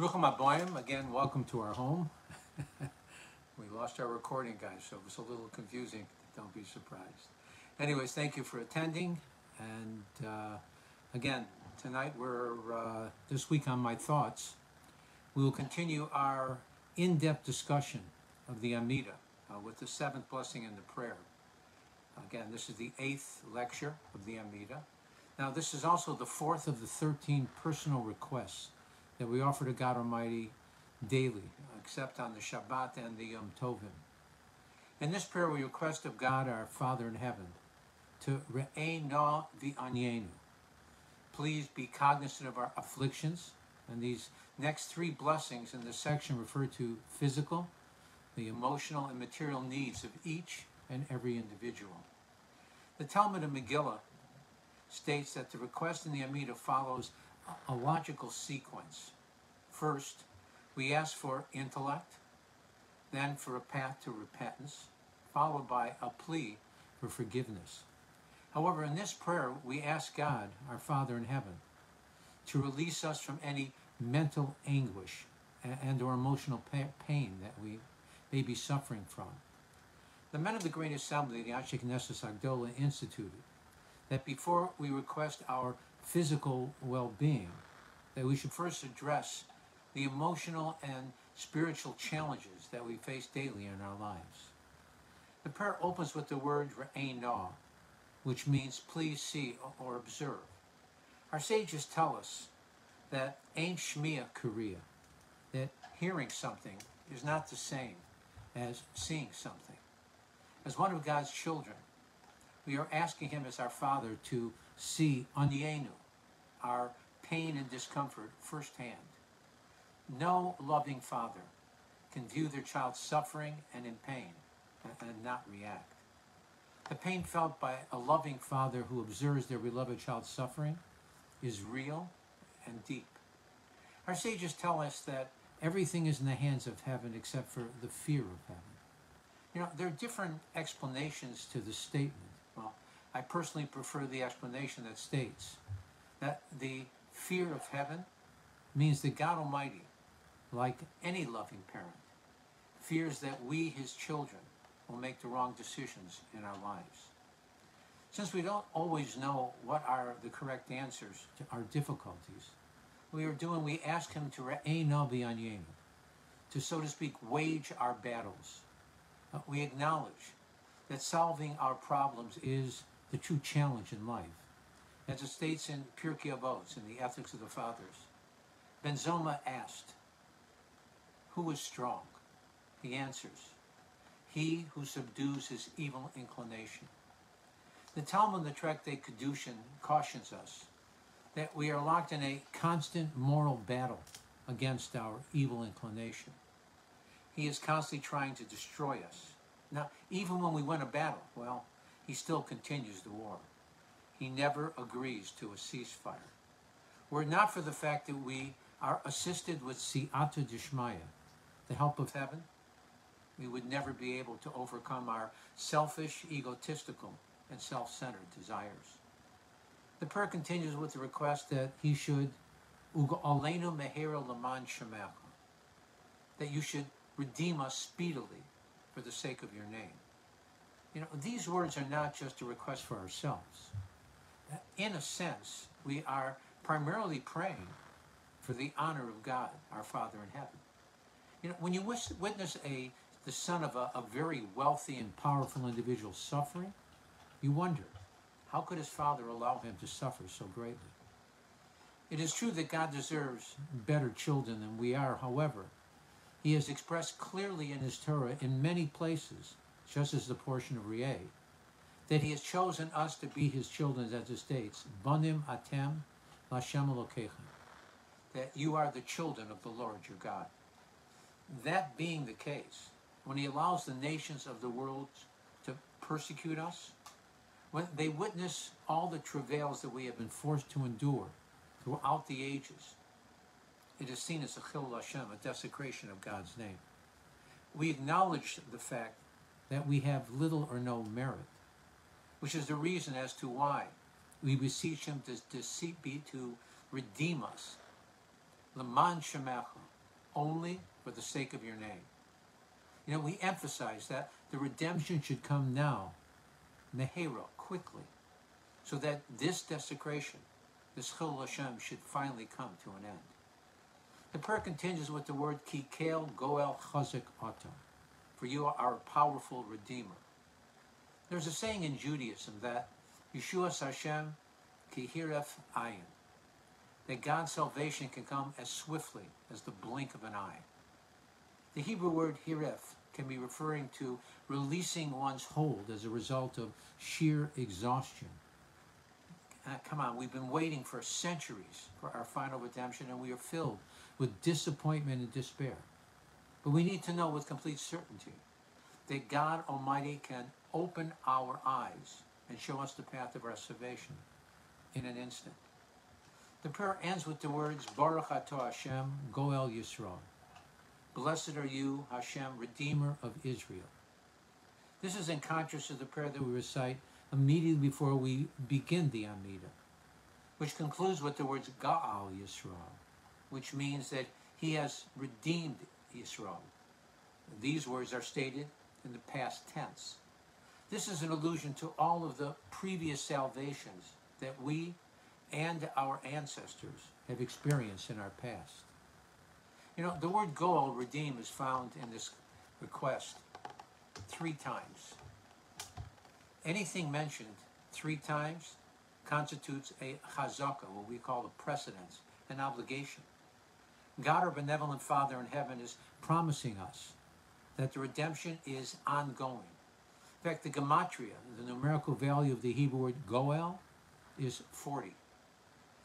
Ruchamaboyim, again, welcome to our home. We lost our recording, guys, so it was a little confusing. Don't be surprised. Anyways, thank you for attending. And again, tonight we're, this week on My Thoughts, we will continue our in-depth discussion of the Amidah with the seventh blessing and the prayer. Again, this is the eighth lecture of the Amidah. Now, this is also the fourth of the 13 personal requests that we offer to God Almighty daily, except on the Shabbat and the Yom Tovim. In this prayer, we request of God, our Father in Heaven, to re'enah v'anyeinu. Please be cognizant of our afflictions. And these next three blessings in this section refer to physical, the emotional, and material needs of each and every individual. The Talmud of Megillah states that the request in the Amidah follows a logical sequence. First, we ask for intellect, then for a path to repentance, followed by a plea for forgiveness. However, in this prayer, we ask God, our Father in Heaven, to release us from any mental anguish and or emotional pain that we may be suffering from. The men of the great assembly, the archie kinesis agdola, instituted that before we request our physical well-being, that we should first address the emotional and spiritual challenges that we face daily in our lives. The prayer opens with the word ra'ainaw, which means please see or observe. Our sages tell us that ein shmia keria, that hearing something is not the same as seeing something. As one of God's children, we are asking Him as our Father to see onenu, our pain and discomfort, firsthand. No loving father can view their child suffering and in pain and not react. The pain felt by a loving father who observes their beloved child's suffering is real and deep. Our sages tell us that everything is in the hands of heaven except for the fear of heaven. You know, there are different explanations to this statement. Well, I personally prefer the explanation that states that the fear of heaven means that God Almighty, like any loving parent, fears that we, His children, will make the wrong decisions in our lives. Since we don't always know what are the correct answers to our difficulties, we ask Him to re'enah v'anyeinu, to, so to speak, wage our battles. We acknowledge that solving our problems is the true challenge in life. As it states in Pirkei Avos, in the Ethics of the Fathers, Ben Zoma asked, "Who is strong?" He answers, "He who subdues his evil inclination." The Talmud, the tract Kiddushin, cautions us that we are locked in a constant moral battle against our evil inclination. He is constantly trying to destroy us. Now, even when we win a battle, well, he still continues the war. He never agrees to a ceasefire. Were it not for the fact that we are assisted with Siyata D'Shmaya, the help of heaven, we would never be able to overcome our selfish, egotistical, and self-centered desires. The prayer continues with the request that he should Ugaleinu Meheirah LeMa'an Shemekha, that you should redeem us speedily for the sake of your name. You know, these words are not just a request for ourselves. In a sense, we are primarily praying for the honor of God, our Father in Heaven. You know, when you witness the son of a very wealthy and powerful individual suffering, you wonder, how could his father allow him to suffer so greatly? It is true that God deserves better children than we are. However, He has expressed clearly in His Torah in many places, just as the portion of Re'eh, that He has chosen us to be His children, as it states, "Banim atem Hashem Elokeichem," that you are the children of the Lord your God. That being the case, when He allows the nations of the world to persecute us, when they witness all the travails that we have been forced to endure throughout the ages, it is seen as a chil Hashem, a desecration of God's name. We acknowledge the fact that we have little or no merit, which is the reason as to why we beseech Him to redeem us. Leman Shemekha, only for the sake of your name. You know, we emphasize that the redemption should come now, Meheirah, quickly, so that this desecration, this chil Hashem, should finally come to an end. The prayer continues with the word kikel goel chazik atam, for you are our powerful Redeemer. There's a saying in Judaism that Yeshua sa Hashem Ki hiref ayin, that God's salvation can come as swiftly as the blink of an eye. The Hebrew word hiref can be referring to releasing one's hold as a result of sheer exhaustion. Come on, we've been waiting for centuries for our final redemption, and we are filled with disappointment and despair. But we need to know with complete certainty that God Almighty can open our eyes and show us the path of our salvation in an instant. The prayer ends with the words, Baruch Atah Hashem, Goel Yisrael. Blessed are you, Hashem, Redeemer of Israel. This is in contrast to the prayer that we recite immediately before we begin the Amidah, which concludes with the words, Ga'al Yisrael, which means that he has redeemed Israel. These words are stated in the past tense. This is an allusion to all of the previous salvations that we and our ancestors have experienced in our past. You know, the word goel, redeem, is found in this request 3 times. Anything mentioned 3 times constitutes a chazaka, what we call a precedence, an obligation. God, our benevolent Father in heaven, is promising us that the redemption is ongoing. In fact, the gematria, the numerical value of the Hebrew word goel, is 40.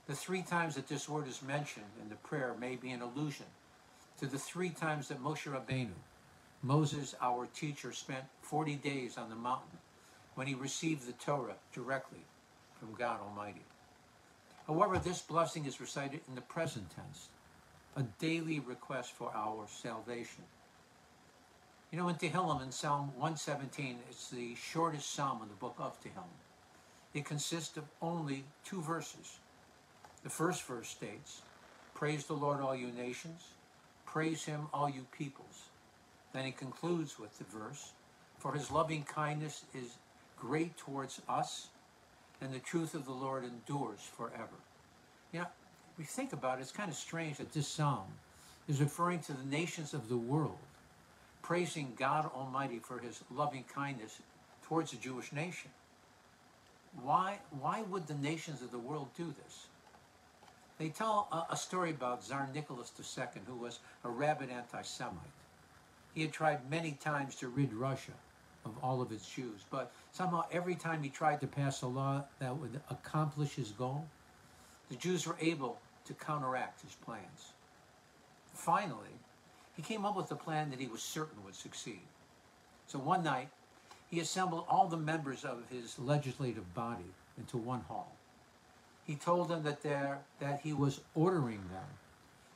The 3 times that this word is mentioned in the prayer may be an allusion to the 3 times that Moshe Rabbeinu, Moses, our teacher, spent 40 days on the mountain when he received the Torah directly from God Almighty. However, this blessing is recited in the present tense, a daily request for our salvation. You know, in Tehillim, in Psalm 117, it's the shortest psalm in the book of Tehillim. It consists of only 2 verses. The first verse states, praise the Lord, all you nations. Praise him, all you peoples. Then it concludes with the verse, for his loving kindness is great towards us, and the truth of the Lord endures forever. You know, if you think about it, it's kind of strange that this psalm is referring to the nations of the world, praising God Almighty for his loving kindness towards the Jewish nation. Why would the nations of the world do this? They tell a story about Tsar Nicholas II, who was a rabid anti-Semite. He had tried many times to rid Russia of all of its Jews, but somehow every time he tried to pass a law that would accomplish his goal, the Jews were able to counteract his plans. Finally, he came up with a plan that he was certain would succeed. So one night, he assembled all the members of his legislative body into one hall. He told them that he was ordering them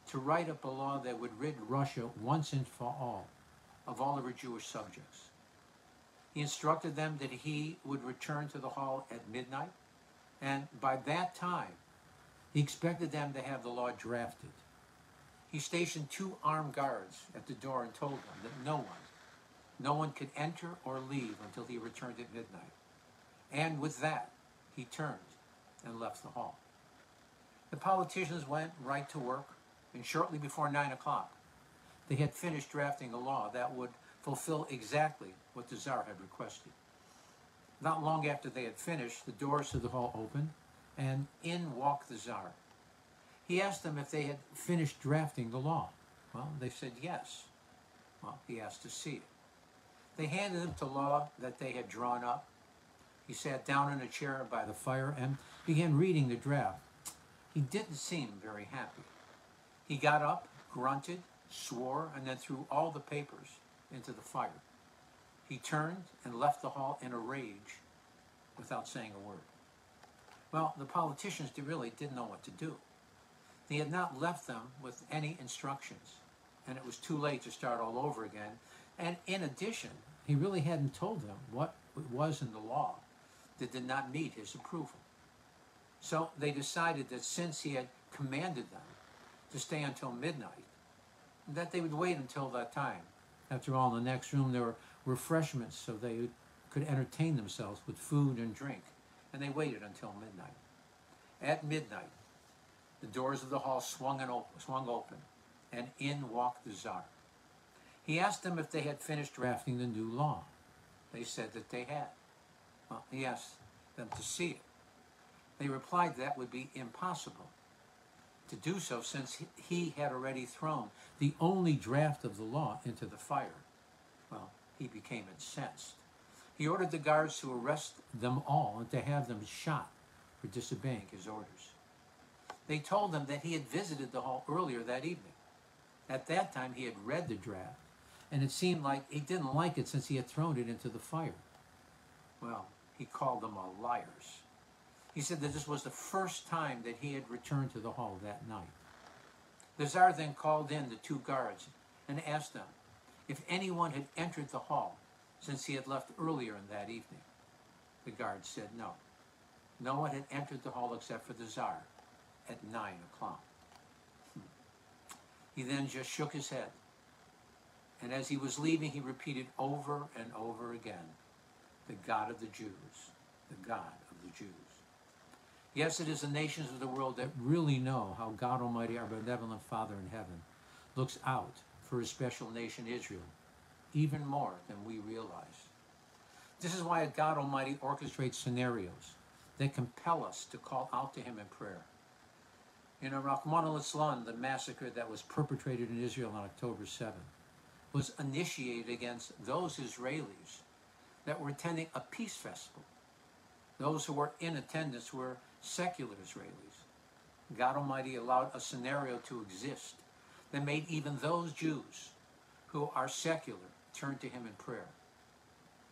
to write up a law that would rid Russia once and for all of all of her Jewish subjects. He instructed them that he would return to the hall at midnight, and by that time, he expected them to have the law drafted. He stationed 2 armed guards at the door and told them that no one could enter or leave until he returned at midnight. And with that, he turned and left the hall. The politicians went right to work, and shortly before 9 o'clock, they had finished drafting a law that would fulfill exactly what the Tsar had requested. Not long after they had finished, the doors to the hall opened, and in walked the Tsar. He asked them if they had finished drafting the law. Well, they said yes. Well, he asked to see it. They handed him the law that they had drawn up. He sat down in a chair by the fire and began reading the draft. He didn't seem very happy. He got up, grunted, swore, and then threw all the papers into the fire. He turned and left the hall in a rage without saying a word. Well, the politicians really didn't know what to do. They had not left them with any instructions, and it was too late to start all over again. And in addition, he really hadn't told them what it was in the law that did not meet his approval. So they decided that since he had commanded them to stay until midnight, that they would wait until that time. After all, in the next room there were refreshments, so they could entertain themselves with food and drink, and they waited until midnight. At midnight, the doors of the hall swung open, and in walked the Tsar. He asked them if they had finished drafting the new law. They said that they had. Well, he asked them to see it. They replied that would be impossible to do so, since he had already thrown the only draft of the law into the fire. Well, he became incensed. He ordered the guards to arrest them all and to have them shot for disobeying his orders. They told them that he had visited the hall earlier that evening. At that time, he had read the draft, and it seemed like he didn't like it since he had thrown it into the fire. Well, he called them all liars. He said that this was the first time that he had returned to the hall that night. The Tsar then called in the two guards and asked them if anyone had entered the hall since he had left earlier in that evening. The guards said no. No one had entered the hall except for the Tsar at 9 o'clock. He then just shook his head, and as he was leaving, he repeated over and over again, "The God of the Jews, the God of the Jews." Yes, it is the nations of the world that really know how God Almighty, our benevolent Father in heaven, looks out for his special nation Israel, even more than we realize. This is why God Almighty orchestrates scenarios that compel us to call out to him in prayer. In Rachman al Islam, the massacre that was perpetrated in Israel on October 7th was initiated against those Israelis that were attending a peace festival. Those who were in attendance were secular Israelis. God Almighty allowed a scenario to exist that made even those Jews who are secular turn to him in prayer.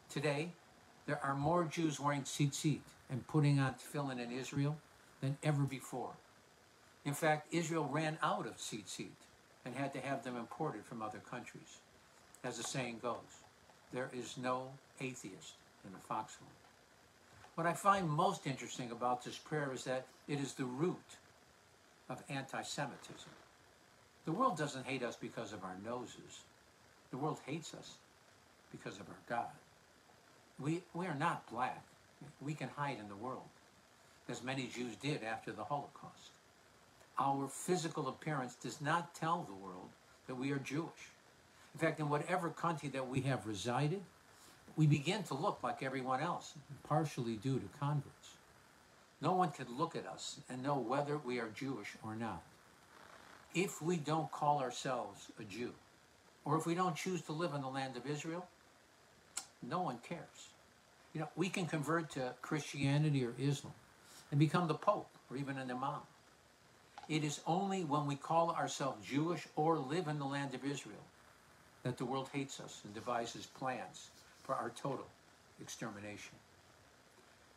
Today, there are more Jews wearing tzitzit and putting on tefillin in Israel than ever before. In fact, Israel ran out of tzitzit and had to have them imported from other countries. As the saying goes, there is no atheist in a foxhole. What I find most interesting about this prayer is that it is the root of anti-Semitism. The world doesn't hate us because of our noses. The world hates us because of our God. We are not black. We can hide in the world, as many Jews did after the Holocaust. Our physical appearance does not tell the world that we are Jewish. In fact, in whatever country that we have resided, we begin to look like everyone else, partially due to converts. No one can look at us and know whether we are Jewish or not. If we don't call ourselves a Jew, or if we don't choose to live in the land of Israel, no one cares. You know, we can convert to Christianity or Islam and become the Pope or even an Imam. It is only when we call ourselves Jewish or live in the land of Israel that the world hates us and devises plans for our total extermination.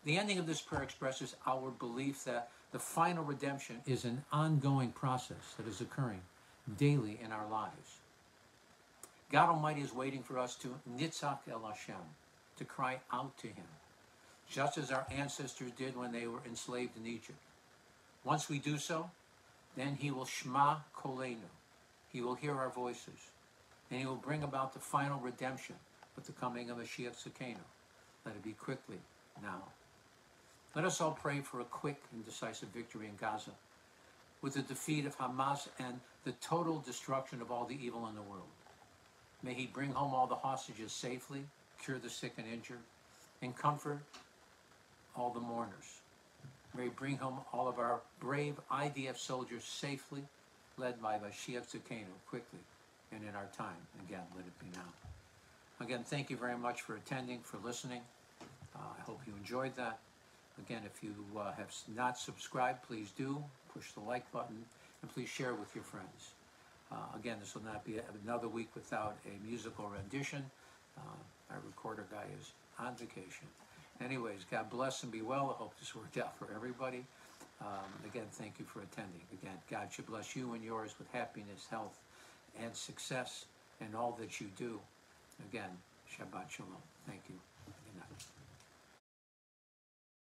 The ending of this prayer expresses our belief that the final redemption is an ongoing process that is occurring daily in our lives. God Almighty is waiting for us to nitzach el Hashem, to cry out to him, just as our ancestors did when they were enslaved in Egypt. Once we do so, then he will shema kolenu. He will hear our voices, and he will bring about the final redemption with the coming of Mashiach Tzakeinu. Let it be quickly now. Let us all pray for a quick and decisive victory in Gaza, with the defeat of Hamas and the total destruction of all the evil in the world. May he bring home all the hostages safely, cure the sick and injured, and comfort all the mourners. May he bring home all of our brave IDF soldiers safely, led by Mashiach Tzakeinu, quickly and in our time. Again, let it be now. Again, thank you very much for attending, for listening. I hope you enjoyed that. Again, if you have not subscribed, please do. Push the like button, and please share with your friends. Again, this will not be another week without a musical rendition. Our recorder guy is on vacation. Anyways, God bless and be well. I hope this worked out for everybody. Again, thank you for attending. Again, God should bless you and yours with happiness, health, and success in all that you do. Again, Shabbat Shalom. Thank you. Good night.